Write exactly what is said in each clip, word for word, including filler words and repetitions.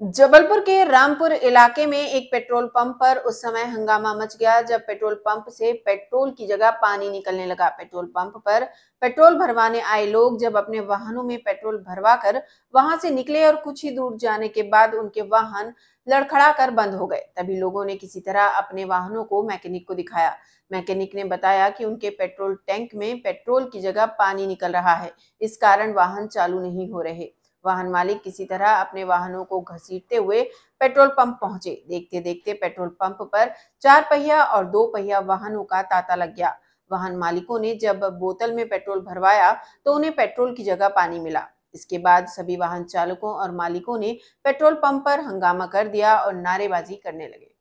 जबलपुर के रामपुर इलाके में एक पेट्रोल पंप पर उस समय हंगामा मच गया जब पेट्रोल पंप से पेट्रोल की जगह पानी निकलने लगा। पेट्रोल पंप पर पेट्रोल भरवाने आए लोग जब अपने वाहनों में पेट्रोल भरवाकर वहां से निकले और कुछ ही दूर जाने के बाद उनके वाहन लड़खड़ा कर बंद हो गए। तभी लोगों ने किसी तरह अपने वाहनों को मैकेनिक को दिखाया। मैकेनिक ने बताया कि उनके पेट्रोल टैंक में पेट्रोल की जगह पानी निकल रहा है, इस कारण वाहन चालू नहीं हो रहे। वाहन मालिक किसी तरह अपने वाहनों को घसीटते हुए पेट्रोल पंप पहुंचे। देखते देखते पेट्रोल पंप पर चार पहिया और दो पहिया वाहनों का तांता लग गया। वाहन मालिकों ने जब बोतल में पेट्रोल भरवाया तो उन्हें पेट्रोल की जगह पानी मिला। इसके बाद सभी वाहन चालकों और मालिकों ने पेट्रोल पंप पर हंगामा कर दिया और नारेबाजी करने लगे।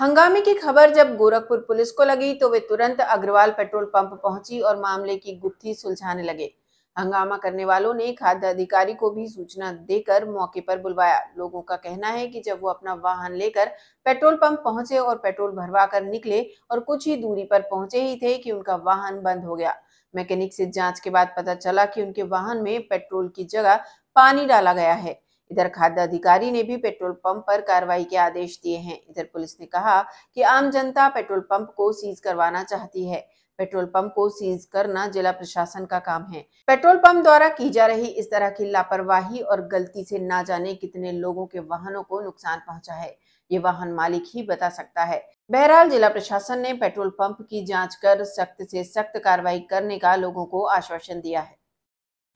हंगामे की खबर जब गोरखपुर पुलिस को लगी तो वे तुरंत अग्रवाल पेट्रोल पंप पहुंची और मामले की गुत्थी सुलझाने लगे। हंगामा करने वालों ने खाद्य अधिकारी को भी सूचना देकर मौके पर बुलवाया। लोगों का कहना है कि जब वो अपना वाहन लेकर पेट्रोल पंप पहुंचे और पेट्रोल भरवाकर निकले और कुछ ही दूरी पर पहुंचे ही थे कि उनका वाहन बंद हो गया। मैकेनिक से जांच के बाद पता चला कि उनके वाहन में पेट्रोल की जगह पानी डाला गया है। इधर खाद्य अधिकारी ने भी पेट्रोल पंप पर कार्रवाई के आदेश दिए हैं। इधर पुलिस ने कहा कि आम जनता पेट्रोल पंप को सीज करवाना चाहती है। पेट्रोल पंप को सीज करना जिला प्रशासन का काम है। पेट्रोल पंप द्वारा की जा रही इस तरह की लापरवाही और गलती से ना जाने कितने लोगों के वाहनों को नुकसान पहुंचा है, ये वाहन मालिक ही बता सकता है। बहरहाल जिला प्रशासन ने पेट्रोल पंप की जांच कर सख्त से सख्त कार्रवाई करने का लोगों को आश्वासन दिया है।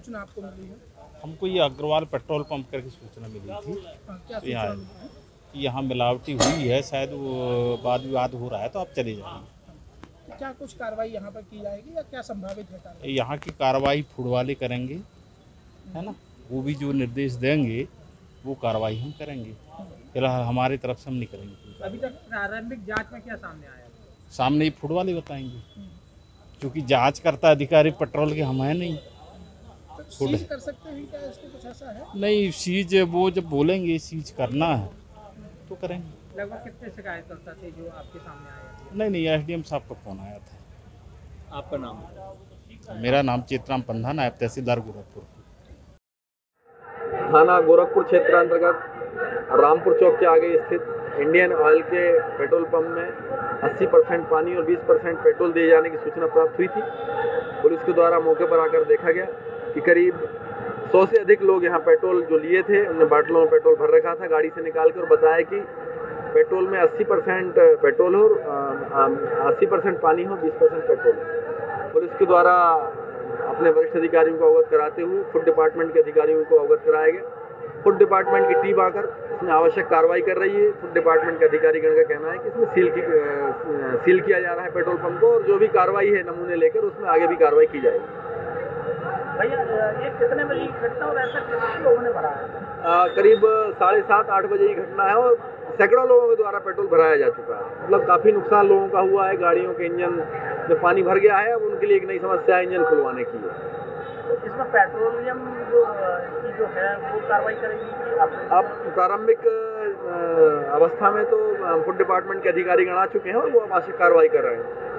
सूचना आपको मिली है? हमको ये अग्रवाल पेट्रोल पंप करके सूचना मिली थी, यहाँ मिलावटी हुई है, शायद वाद विवाद हो रहा है तो आप चले जाइए। क्या कुछ कार्रवाई यहाँ पर की जाएगी या क्या संभावित है? यहाँ की कार्रवाई फूड वाले करेंगे, है ना, वो भी जो निर्देश देंगे वो कार्रवाई हम करेंगे। फिलहाल हमारे तरफ से हम नहीं करेंगे। अभी तक प्रारंभिक जांच में क्या सामने आया? सामने ही फूड वाले बताएंगे, क्योंकि जांच करता अधिकारी पेट्रोल के हम है नहीं। तो सीज कर सकते हैं क्या? इसमें कुछ ऐसा है नहीं, सीज वो जब बोलेंगे सीज करना है तो करेंगे। लगभग कितने शिकायतकर्ता थे जो आपके सामने आए? नहीं नहीं, एसडीएम साहब का फोन आया था। आपका नाम? मेरा नाम चेतराम पंधा, नायब तहसीलदार गोरखपुर। थाना गोरखपुर क्षेत्र अंतर्गत रामपुर चौक के आगे स्थित इंडियन ऑयल के पेट्रोल पंप में अस्सी परसेंट पानी और बीस परसेंट पेट्रोल दिए जाने की सूचना प्राप्त हुई थी। पुलिस के द्वारा मौके पर आकर देखा गया कि करीब सौ से अधिक लोग यहाँ पेट्रोल जो लिए थे उन्होंने बाटलों में पेट्रोल भर रखा था। गाड़ी से निकाल कर बताया कि पेट्रोल में अस्सी परसेंट पेट्रोल हो, अस्सी परसेंट पानी हो, बीस परसेंट पेट्रोल हो। पुलिस के द्वारा अपने वरिष्ठ अधिकारियों को अवगत कराते हुए फूड डिपार्टमेंट के अधिकारियों को अवगत कराया गया। फूड डिपार्टमेंट की टीम आकर इसमें आवश्यक कार्रवाई कर रही है। फूड डिपार्टमेंट के अधिकारीगण का कहना है कि इसमें सील की सील किया जा रहा है पेट्रोल पंप को और जो भी कार्रवाई है नमूने लेकर उसमें आगे भी कार्रवाई की जाएगी। भैया ये कितने बजे की घटना और ऐसा कितने लोगों ने भरा है? करीब साढ़े सात आठ बजे की घटना है और सैकड़ों लोगों के द्वारा पेट्रोल भराया जा चुका है। मतलब काफ़ी नुकसान लोगों का हुआ है, गाड़ियों के इंजन में पानी भर गया है। अब उनके लिए एक नई समस्या इंजन खुलवाने की है। तो इसमें पेट्रोलियम जो की जो है वो कार्रवाई करेगी? अब प्रारंभिक अवस्था में तो फूड डिपार्टमेंट के अधिकारी गण आ चुके हैं और वो अब आवश्यक कार्रवाई कर रहे हैं।